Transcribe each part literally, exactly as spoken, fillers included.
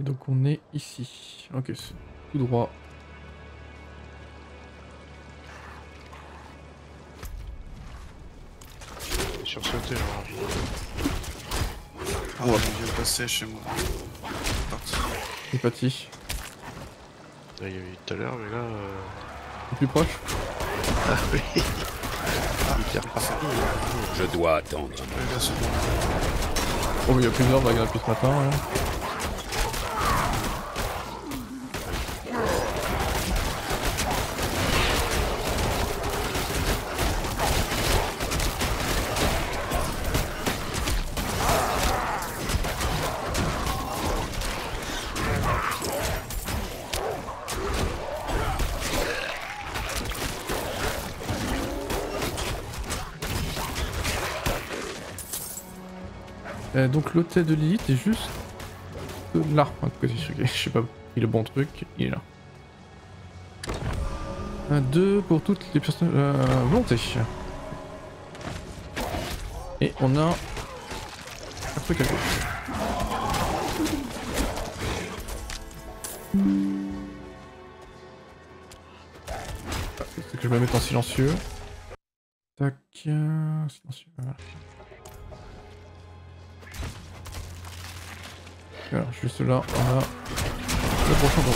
Et donc on est ici. Ok, c'est tout droit. Sur ce terrain. Ah ouais, il vient de passer chez moi. C'est parti. Il y a eu tout à l'heure, mais là. Euh... C'est plus proche. Ah oui. Il ah, je dois attendre. Oh, mais il y a plusieurs vagues depuis ce matin. Là. Donc l'hôtel de Lilith est juste là. Je sais pas, il est le bon truc, il est là. Un deux pour toutes les personnes euh, volontés. Et on a un truc à gauche. C'est que je me mette en silencieux. Tac, euh, silencieux. Voilà. Voilà, juste là, on a le prochain tour.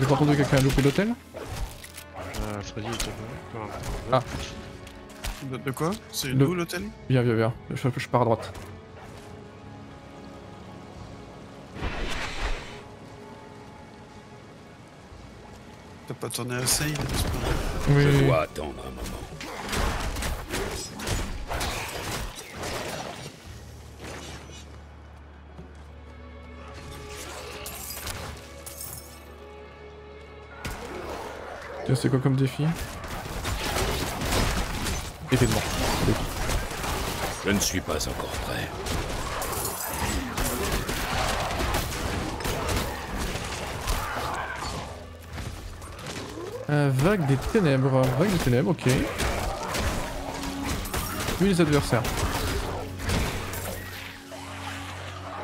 J'ai pas entendu quelqu'un louper l'hôtel ? Euh, Freddy était pas là. Ah. De, de quoi ? C'est le... où l'hôtel ? Viens, viens, viens. Je, je pars à droite. T'as pas tourné assez, il est oui. Je dois attendre un moment. C'est quoi comme défi? Événement. Je ne suis pas encore prêt. Euh, vague des ténèbres, vague des ténèbres, ok. Puis les adversaires.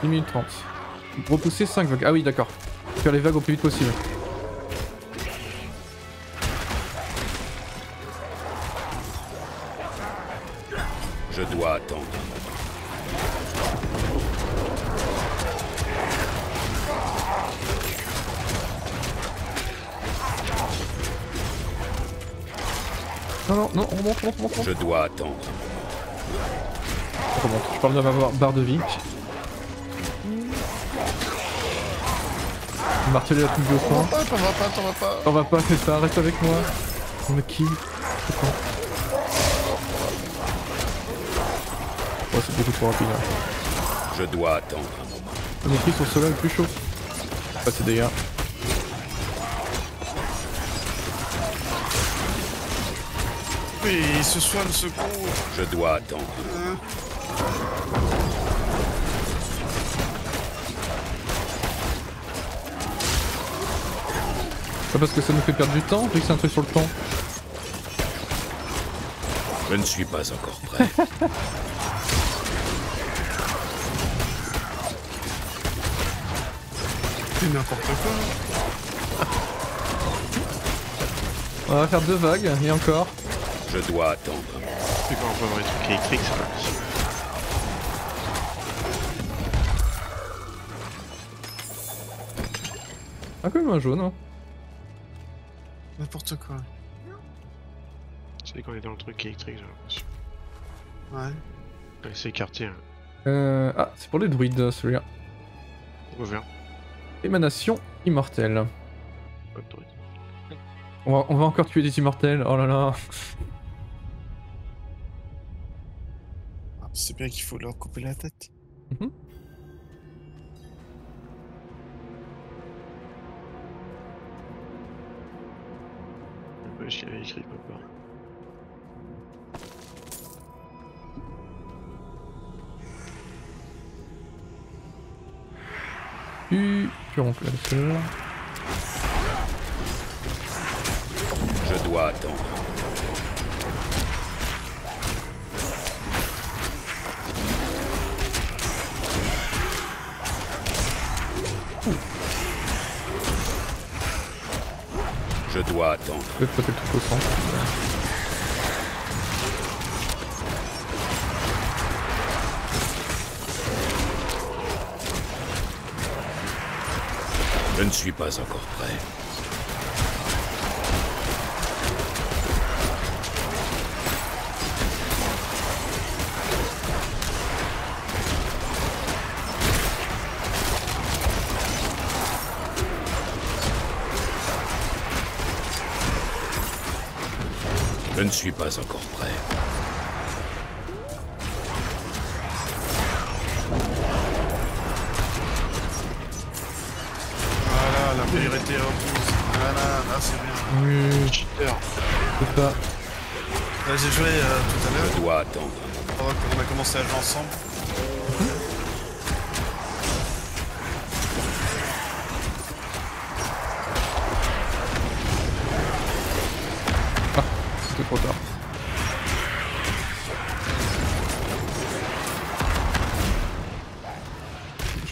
dix minutes trente. Repousser cinq vagues, ah oui d'accord. Faire les vagues au plus vite possible. Je dois attendre. Non, non, non, remonte, remonte, remonte. Je dois attendre. Remonte, je parle de ma barre de vie. Marteler la touche de fond. T'en vas pas, t'en vas pas, t'en vas pas. T'en vas pas, c'est ça, reste avec moi. On me kill. Oh, c'est beaucoup trop rapide. Hein. Je dois attendre un moment. Mes prix sont ceux-là les plus chauds. Pas ces dégâts. Et il se soigne ce coup. Je dois attendre. Euh... Pas parce que ça nous fait perdre du temps, vu que c'est un truc sur le temps. Je ne suis pas encore prêt. C'est n'importe quoi. On va faire deux vagues, et encore. Je dois attendre. C'est quand on peut avoir des trucs électriques, ça marche. Ah, quand même un jaune, hein. N'importe quoi. C'est quand on est dans le truc électrique, j'ai l'impression. Ouais. C'est écarté. Hein. Euh. Ah, c'est pour les druides, celui-là. Ouvert. Émanation immortelle. Pas de druide. On va, on va encore tuer des immortels, oh là là. C'est bien qu'il faut leur couper la tête. Mmh. Je l'avais écrit, papa. Tu rentres là-dessus. pas attendre. Je dois attendre. Peut-être que ça fait le truc au centre. Je ne suis pas encore prêt. Je ne suis pas encore prêt. Voilà, la pire était repousse. Voilà, là c'est bien. Oui, cheater. Je peux pas. Là j'ai joué euh, tout à l'heure. Je dois attendre. On a commencé à jouer ensemble. Trop tard.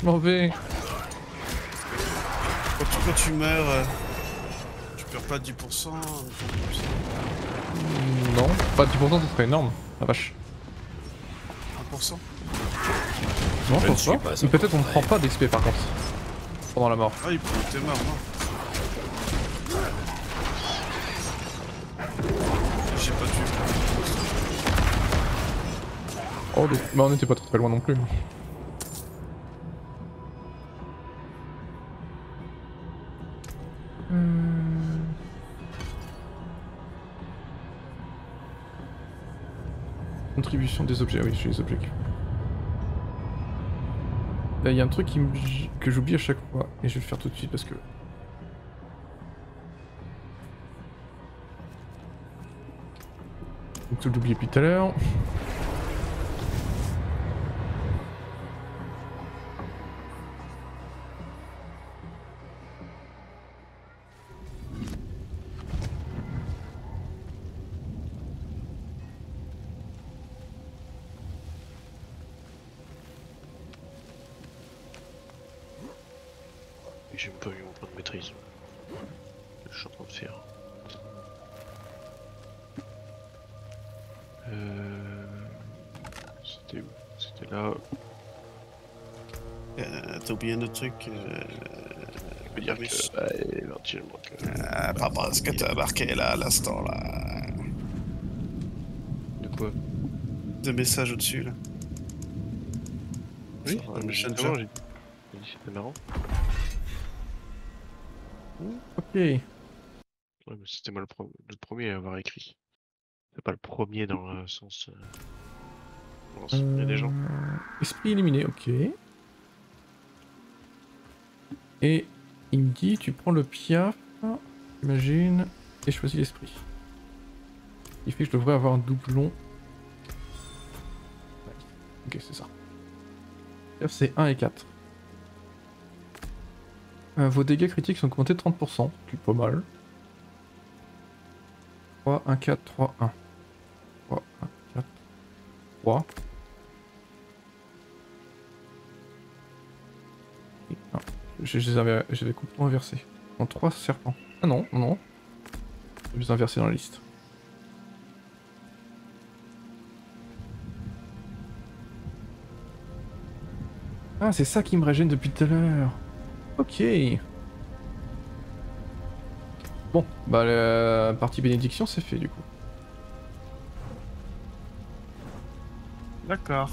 Je m'en vais. Quand tu, quand tu meurs, euh, tu perds pas dix pour cent, dix pour cent. Non, pas dix pour cent, ce serait énorme. La vache. un pour cent. Non, je pense pas. Mais peut-être on ne prend pas d'X P par contre. Pendant la mort. Ah, il était mort, non? Oh, les... bah on était pas très très loin non plus. Hmm. Contribution des objets, oui, j'ai les objets. Là il y a un truc qui me... que j'oublie à chaque fois, et je vais le faire tout de suite parce que... Donc je l'oubliais depuis tout à l'heure. J'ai même pas eu mon point de maîtrise. Je suis en train de faire. Euh... C'était où? C'était là. Euh, T'as oublié un autre truc. Euh... Je peux dire oui. Que... Bah, éventuellement que... Euh, par rapport à ce que t'as marqué là, à l'instant là... De quoi? De messages au-dessus là. Oui, un messenger. C'était marrant. Ok. Ouais, mais c'était moi le, pro le premier à avoir écrit. C'est pas le premier dans le sens. Euh... Dans le euh... des gens. Esprit éliminé, ok. Et il me dit tu prends le piaf, j'imagine, et choisis l'esprit. Il fait que je devrais avoir un doublon. Ouais. Ok, c'est ça. Piaf, c'est un et quatre. Euh, vos dégâts critiques sont augmentés de trente pour cent, c'est pas mal. trois, un, quatre, trois, un. trois, un, quatre, trois. Et un. Je, je, les avais, je les avais complètement inversés. En trois serpents. Ah non, non. Je les ai inversés dans la liste. Ah, c'est ça qui me régène depuis tout à l'heure. Ok. Bon, bah la partie bénédiction c'est fait du coup. D'accord.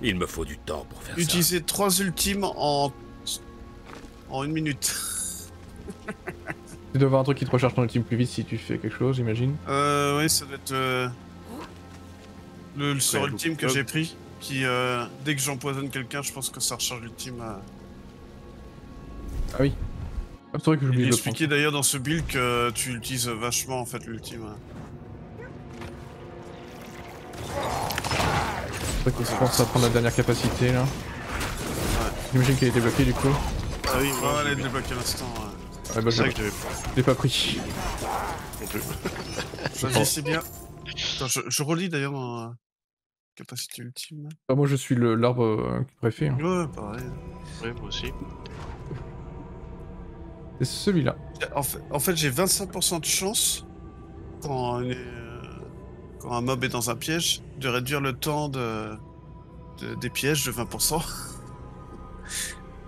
Il me faut du temps pour faire ça. Utiliser trois ultimes en... en une minute. Tu dois avoir un truc qui te recharge ton ultime plus vite si tu fais quelque chose, j'imagine. Euh, oui, ça doit être... Euh... Le, le sort ultime que j'ai pris, qui euh, dès que j'empoisonne quelqu'un, je pense que ça recharge l'ultime à... Ah oui. Ah, c'est vrai que j'oublie de le prendre. Expliqué d'ailleurs dans ce build que tu utilises vachement en fait l'ultime. C'est vrai que je pense à prendre la dernière capacité là. Ouais. J'imagine qu'elle est débloquée du coup. Ah oui, ouais, elle est débloquée à l'instant. Ouais. Ah bah, c'est vrai que je l'avais pas. Je l'ai pas pris. Non plus. Ça me laissait bien. Attends, je, je relis d'ailleurs dans euh, Capacité Ultime. Bah, moi je suis l'arbre euh, préfet. Hein. Ouais, pareil. Ouais, moi aussi. C'est celui-là. En fait, en fait j'ai vingt-cinq pour cent de chance quand, une, euh, quand un mob est dans un piège de réduire le temps de, de, des pièges de vingt pour cent.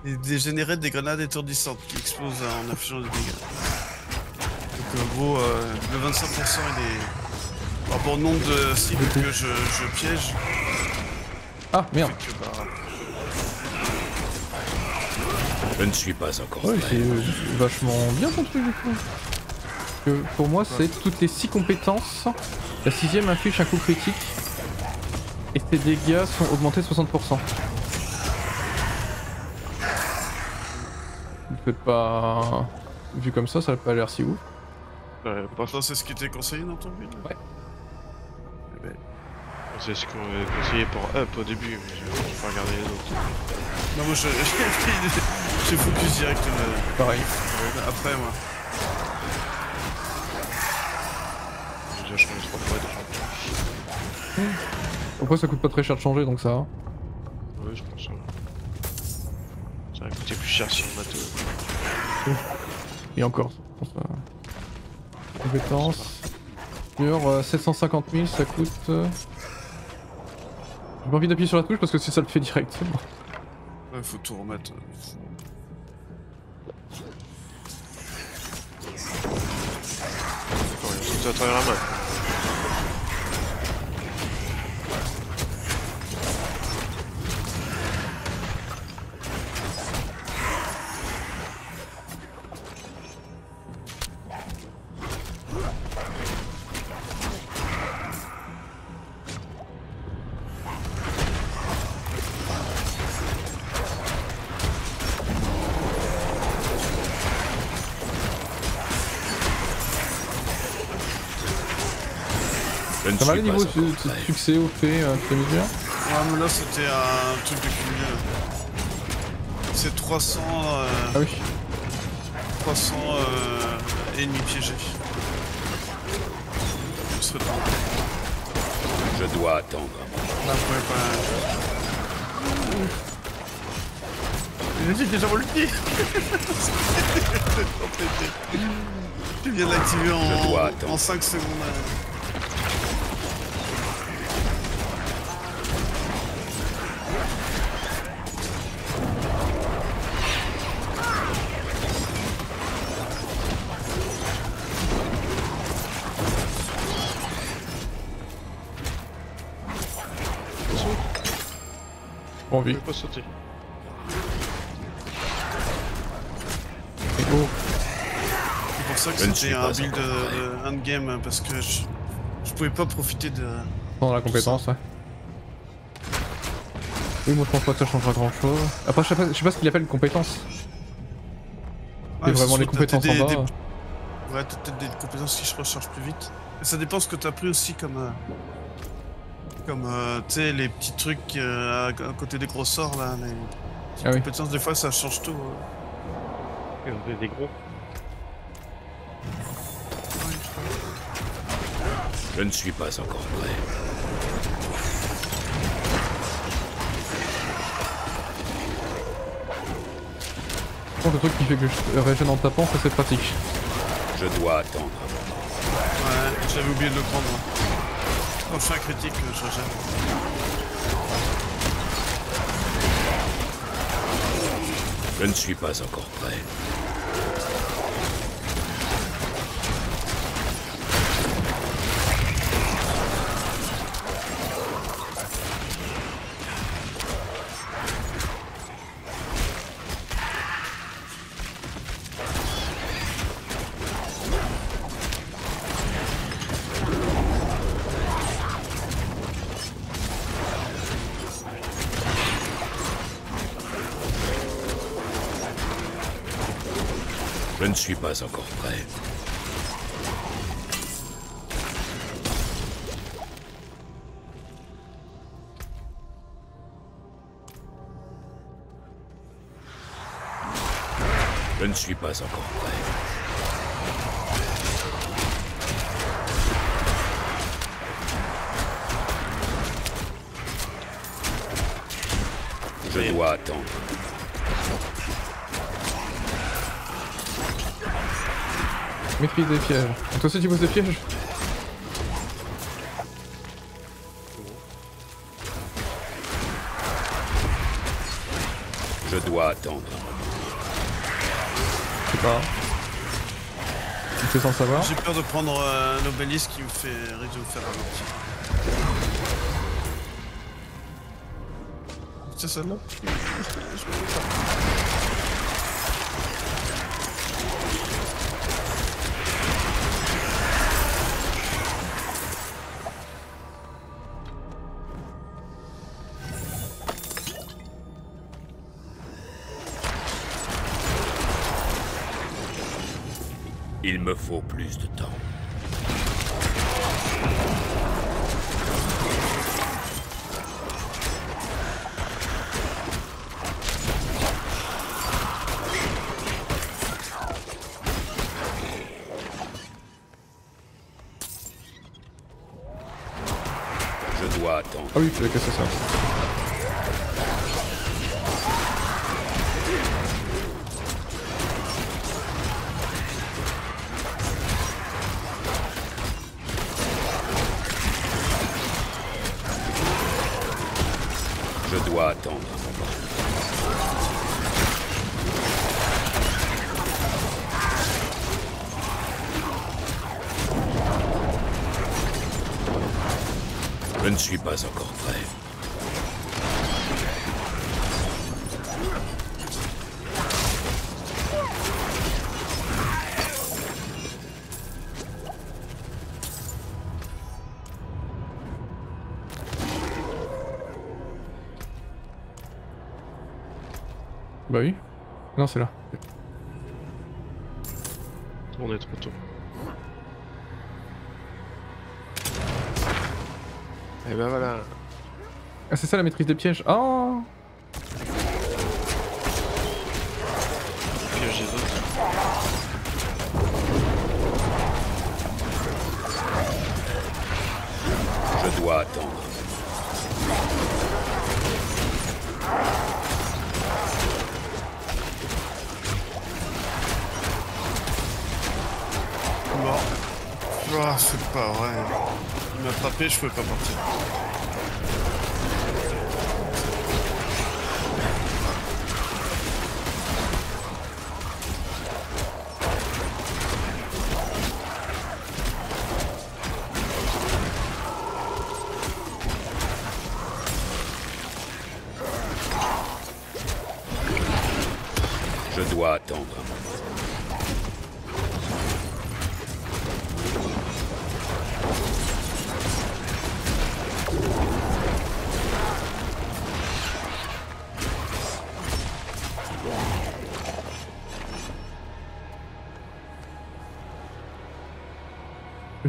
Et de générer des grenades étourdissantes qui explosent en infligeant des dégâts. Donc en gros, euh, le vingt-cinq pour cent il est... Par rapport au nombre de cibles que je, je piège... Ah, merde que, bah... Je ne suis pas encore... Ouais, c'est euh, vachement bien ton truc du coup. Parce que pour moi, c'est toutes les six compétences. La sixième inflige un coup critique. Et ses dégâts sont augmentés de soixante pour cent. Peut-être pas... Vu comme ça, ça n'a pas l'air si ouf. Euh, Pourtant, c'est ce qui était conseillé dans ton build. Ouais. Eh ben, c'est ce qu'on est conseillé pour up au début, mais je vais pas regarder les autres. Non, moi je... J'ai focus direct. Euh... Pareil. Après, moi. J'ai déjà changé trois fois de champion. Après, ça coûte pas très cher de changer, donc ça va. Ouais, je pense ça. Ça va coûter plus cher sur le bateau. Et encore, je pense à... Compétences... Sur euh, sept cent cinquante mille, ça coûte... Euh... J'ai pas envie d'appuyer sur la touche parce que si ça le fait directement. Ouais, faut tout remettre. D'accord, il y a tout à travers la map. Ça va le niveau de succès O P, tu t'es mis bien? Ouais, mais là c'était un truc de cumul. C'est trois cents. Euh... Ah oui. trois cents euh... ennemis piégés. Je dois attendre. Là, je pouvais pas. J'ai déjà volé le pied. Tu viens de l'activer en... en cinq secondes. Euh... Je peux pas sauter. C'est beau. C'est pour ça que c'était un build de endgame parce que je, je pouvais pas profiter de. Dans la compétence, ouais. Oui, moi je pense pas que ça changera grand chose. Après, je sais pas, je sais pas ce qu'il appelle compétence. C'est vraiment les compétences en bas. Ouais, t'as peut-être des compétences qui se rechargent plus vite. Ça dépend ce que t'as pris aussi comme. Euh... Comme euh, tu sais, les petits trucs euh, à côté des gros sorts là, les petites ah oui. compétences, des fois ça change tout. Euh. Des, des gros. Je ne suis pas encore prêt. Bon, le truc qui fait que je régène en tapant, ça c'est pratique. Je dois attendre. Ouais, j'avais oublié de le prendre. Hein. Quand je fais un critique, je rejette. Je ne suis pas encore prêt. Je ne suis pas encore prêt. Je Je ne suis pas encore prêt. Je dois attendre. Maîtrise des pièges. Et toi aussi tu poses des pièges? Je dois attendre. Je sais pas. Tu fais sans savoir. J'ai peur de prendre euh, un obélisque qui me fait risque de me faire un petit. C'est celle-là? Il me faut plus de temps. Je dois attendre. Ah oui, tu veux que ça sorte. Je dois attendre. Je ne suis pas encore prêt. Bah oui. Non, c'est là. On est trop tôt. Et ben voilà. Ah, c'est ça la maîtrise des pièges. Oh, piège des autres. Je dois attendre. Oh, c'est pas vrai. Il m'a attrapé, je pouvais pas partir. Je dois attendre.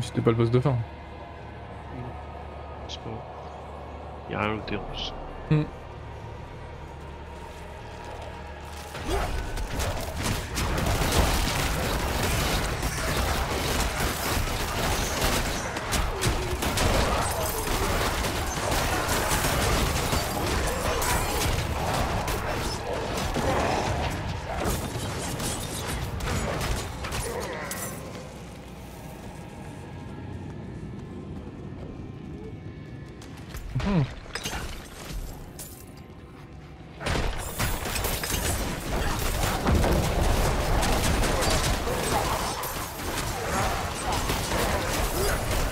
C'était pas le boss de fin. C'est pas. Y'a rien d'autre russe. Hmm. Hmm.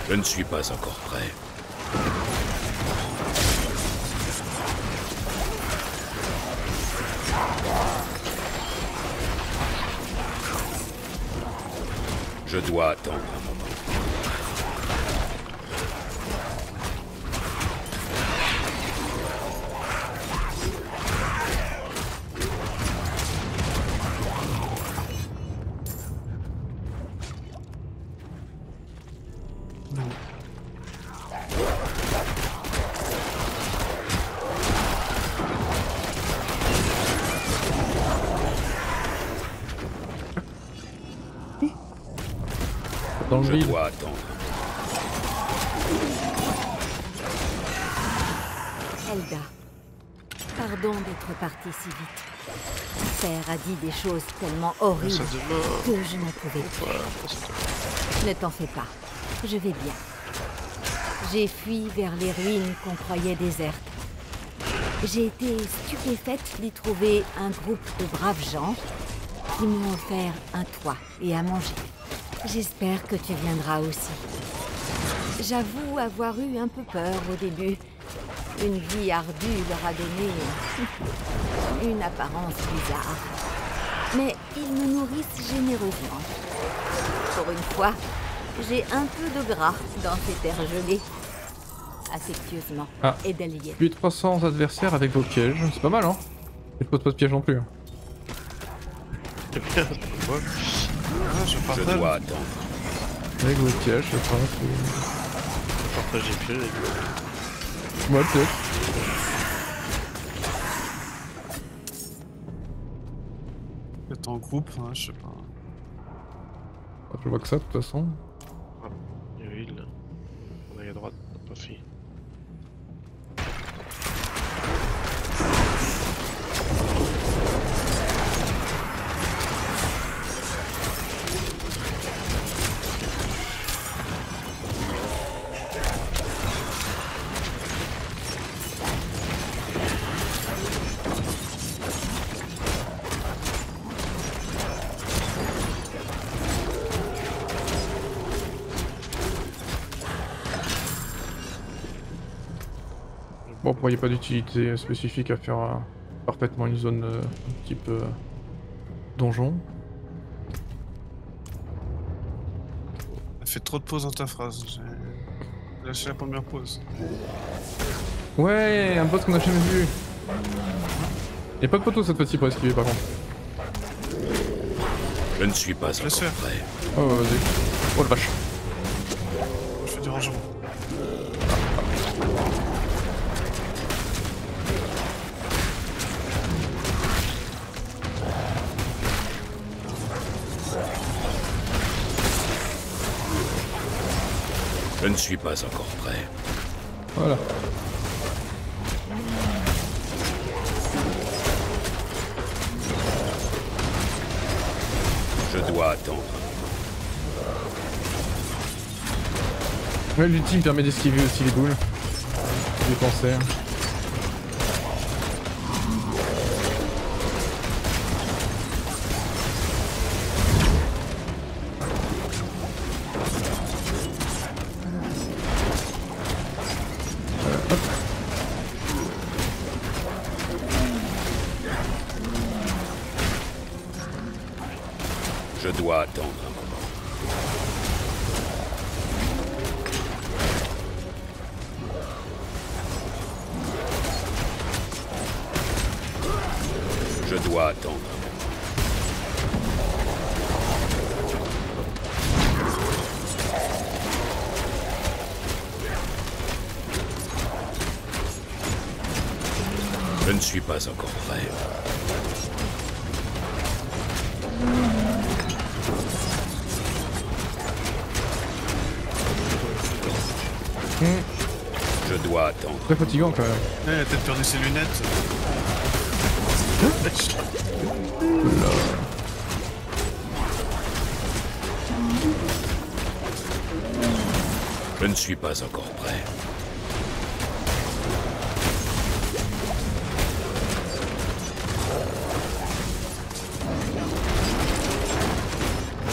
Je ne suis pas encore prêt. Je dois attendre un moment. dans le vide. Zelda, pardon d'être partie si vite. Père a dit des choses tellement horribles que je n'en pouvais plus. Ne t'en fais pas, je vais bien. J'ai fui vers les ruines qu'on croyait désertes. J'ai été stupéfaite d'y trouver un groupe de braves gens qui m'ont offert un toit et à manger. J'espère que tu viendras aussi. J'avoue avoir eu un peu peur au début. Une vie ardue leur a donné une apparence bizarre. Mais ils me nourrissent généreusement. Pour une fois, j'ai un peu de gras dans ces terres gelées. Affectueusement. Ah. Et d'alliés. Plus de trois cents adversaires avec vos pièges. C'est pas mal, hein? Je pose pas de pièges non plus. Ah, je partage. Je dois attendre. Avec vos pièges, je crois que... Partager pièges avec vous. Moi peut-être. Peut-être en groupe, hein, je sais pas. Ah, je vois que ça de toute façon. Ah, il y a une. On est à droite, pas fini. Bon, il n'y a pas d'utilité spécifique à faire euh, parfaitement une zone euh, type euh, donjon. Elle fait trop de pauses dans ta phrase. J'ai lâché la première pause. Ouais, un boss qu'on a jamais vu. Il n'y a pas de poteau cette fois-ci pour esquiver par contre. Je ne suis pas encore prêt. Oh, vas-y. Oh la vache. Je fais du rangement. Je ne suis pas encore prêt. Voilà. Je dois attendre. Ouais, l'ultime permet d'esquiver aussi les boules. J'ai pensé. Je dois attendre un moment. Je dois attendre. Je ne suis pas encore prêt. Je dois attendre. Très fatigant quand même. Eh, il a peut-être perdu ses lunettes. Je ne suis pas encore prêt.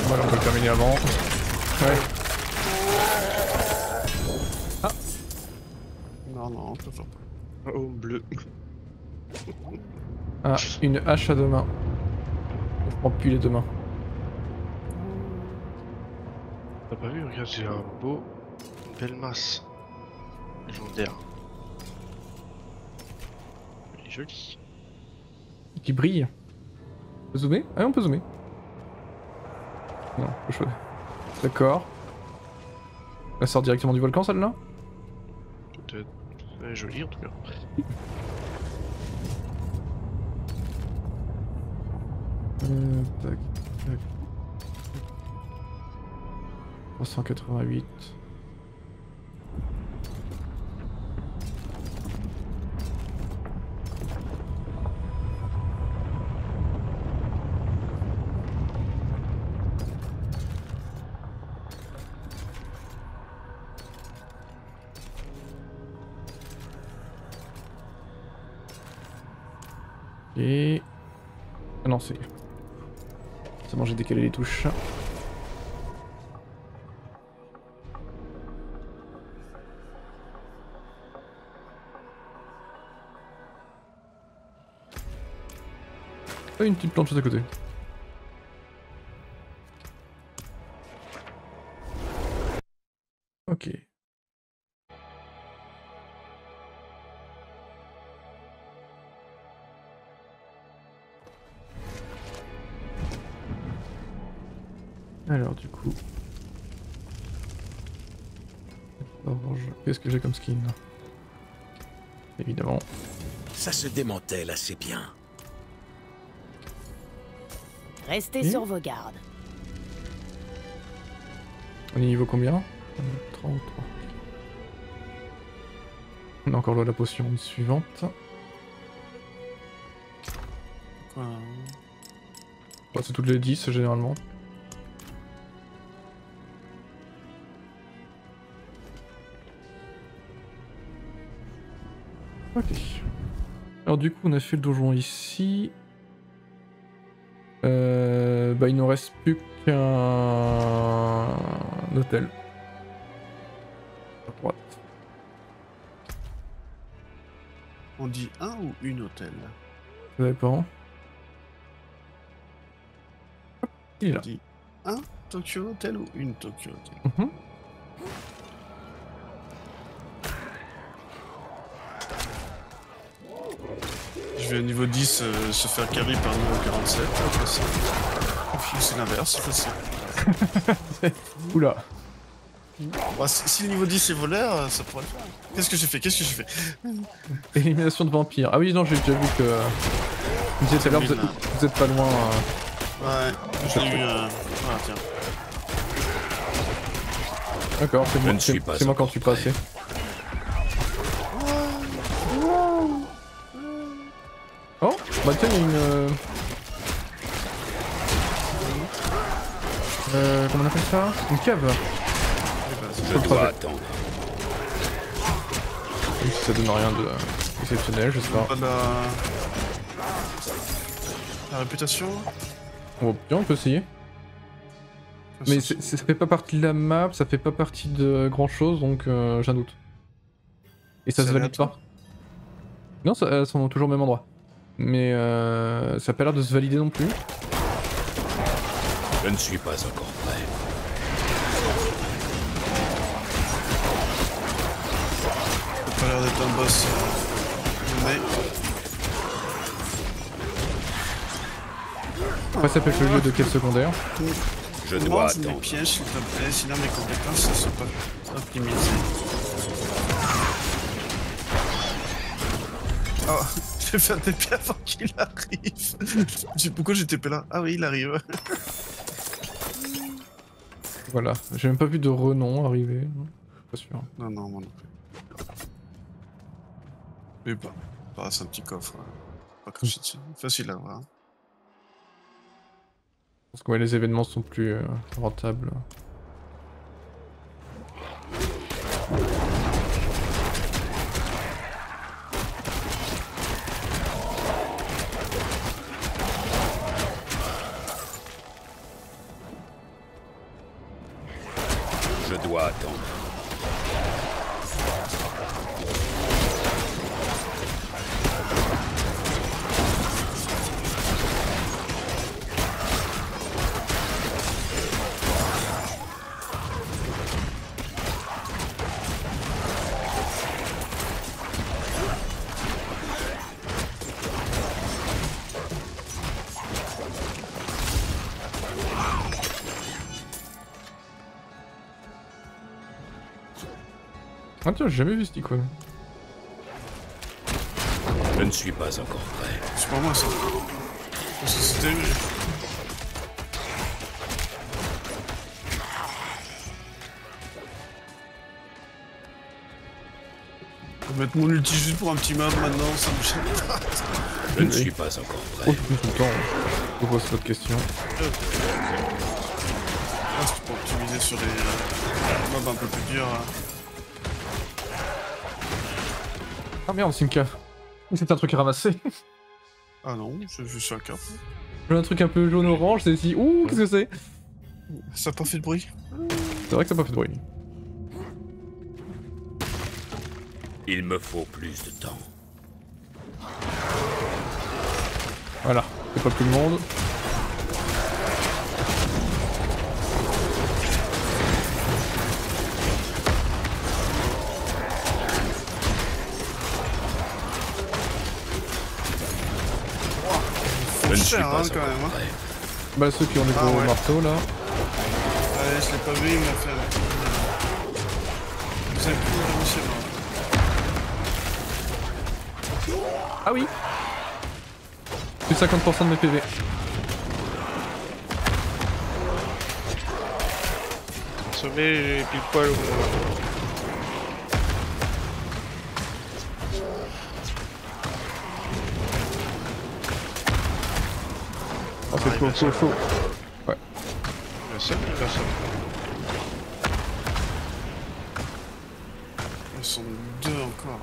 Voilà, on peut le terminer avant. Ouais. Oh, bleu. Ah, une hache à deux mains. Je prends plus les deux mains. T'as pas vu, regarde, j'ai un beau... Une belle masse. Légendaire. Elle est jolie. Qui brille. On peut zoomer? Ah, on peut zoomer. Non, faut choisir. D'accord. Elle sort directement du volcan, celle-là? Peut-être. Elle est jolie en tout cas. Euh, tac, tac. trois cent quatre-vingt-huit. Et... Ah non, c'est... C'est bon, j'ai décalé les touches. Ah, une petite plante juste à côté. Ok. Alors du coup... Qu'est-ce que j'ai comme skin? Évidemment. Ça se démantèle assez bien. Restez oui. sur vos gardes. On est niveau combien? trente-trois. On a encore la potion suivante. Wow. Bah, c'est toutes les dix généralement. Ok. Alors du coup on a fait le donjon ici. Euh, bah il nous reste plus qu'un hôtel. À droite. On dit un ou une hôtel? Ça dépend. Hop, il est là. On dit un Tokyo Hotel ou une Tokyo Hotel? Mm-hmm. Au niveau dix euh, se faire carry par niveau quarante-sept, c'est l'inverse, c'est facile. Oula. Bah, si le niveau dix est voleur, ça pourrait le faire. Qu'est-ce que j'ai fait Qu'est-ce que j'ai fait Élimination de vampire. Ah oui, non, j'ai déjà vu que... Vous disiez tout à l'heure, vous êtes pas loin... Euh... Ouais, j'ai eu... Euh... Ah, tiens. D'accord, c'est moi, moi quand tu passes. Bah tiens, il y a une... Euh... Euh, comment on appelle ça? Une cave. Je dois attendre. Même si ça donne rien d'exceptionnel, de... je sais pas. Pas de la... la réputation. Bon, bien, on peut essayer. Mais ça fait pas partie de la map, ça fait pas partie de grand chose, donc euh, j'ai un doute. Et ça se valide pas. Non, ça, elles sont toujours au même endroit. Mais euh, ça n'a pas l'air de se valider non plus. Je ne suis pas encore prêt. Ça n'a pas l'air d'être un boss. Mais... Après ça peut être le jeu de quête secondaire. Je dois attendre. Les pièges, s'il te plaît, sinon mes compétences ne sont pas optimisées. Oh, je vais faire des P avant qu'il arrive. Pourquoi j'ai T P là? Ah oui, il arrive. Voilà, j'ai même pas vu de renom arriver. Pas sûr. Non, non, moi non plus. Mais pas. Bah, c'est un petit coffre. Pas craché dessus. Facile à voir. Parce que ouais, les événements sont plus euh, rentables. Ah tiens, j'ai jamais vu ce icône. Je ne suis pas encore prêt. C'est pas moi ça. C'était... Je vais mettre mon ulti juste pour un petit map maintenant, ça me gêne. Je ne suis pas encore prêt. Oh, je suis content. Je vois cette question. Euh. Ah, c'est pour optimiser sur les euh, maps un peu plus durs. Hein. Ah merde, c'est une cave. C'est un truc ramassé. Ah non, c'est juste un cap. J'ai un truc un peu jaune-orange, c'est ici. Ouh, qu'est-ce que c'est? Ça n'a pas fait de bruit. C'est vrai que ça n'a pas fait de bruit. Il me faut plus de temps. Voilà, c'est pas plus le monde. C'est cher hein, quand même. Hein. Bah ceux qui ont des gros ah, ouais. marteaux là. Ouais, je l'ai pas vu, il m'a fait. Vous avez plus de réussir là. Ah oui. Plus de cinquante pour cent de mes P V. Sommet, j'ai pile poil au bout. Oh c'est chaud, chaud, chaud. Ouais. Le seul, le seul. Ils sont deux encore.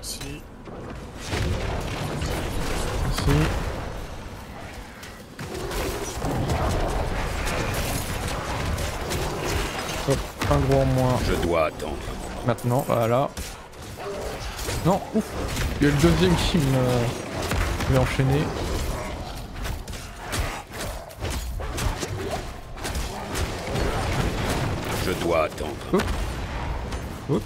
Merci. Merci. Un gros en moins. Je dois attendre. Maintenant, voilà. Non, ouf. Il y a le deuxième qui me met enchaîné. Je dois attendre. Oups. Oups.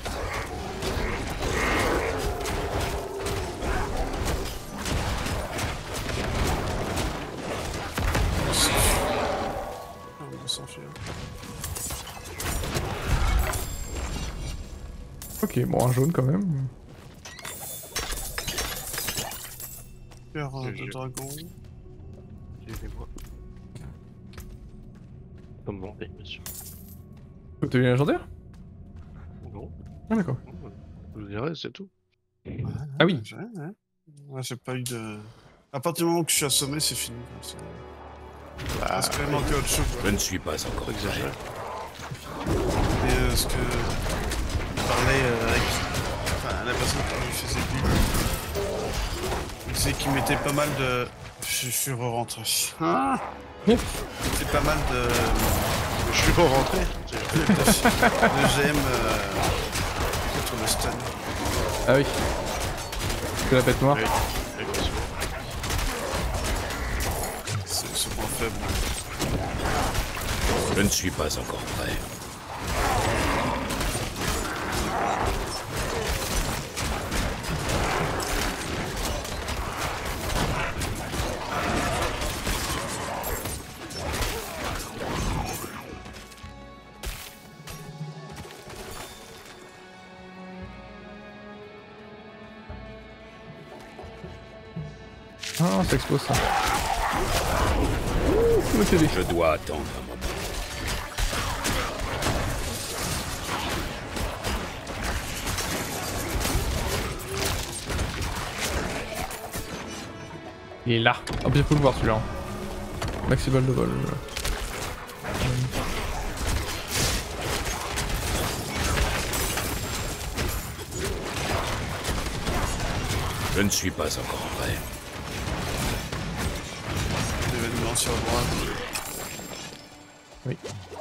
On s'enfuit. Ok, bon, un jaune quand même. Cœur de dragon. J'ai les bois. Comme vendé, bien sûr. T'as eu une légendaire? Non. Ah, d'accord. Je vous dirais, c'est tout. Ouais, ah oui. Moi, ouais, ouais. ouais, j'ai pas eu de. À partir du moment que je suis assommé, c'est fini. Bah, parce qu'il manque autre chose. Je ne suis pas encore exagéré. Et euh, ce que. Parlait avec enfin, la personne qui faisait plus. Il disait qu'il mettait pas mal de. Je suis re-rentré. Ah il mettait pas mal de. Je suis re-rentré. Le G M euh... contre le stun. Ah oui. Que la bête noire. Oui. C'est ce point faible. Je ne suis pas encore prêt. Ah, ça explose ça. Ouh, le T V. Je dois attendre un moment. Il est là. Ah, bien, faut le voir celui-là. Maximal de vol. Je ne suis pas encore prêt. Sur la droite. Oui.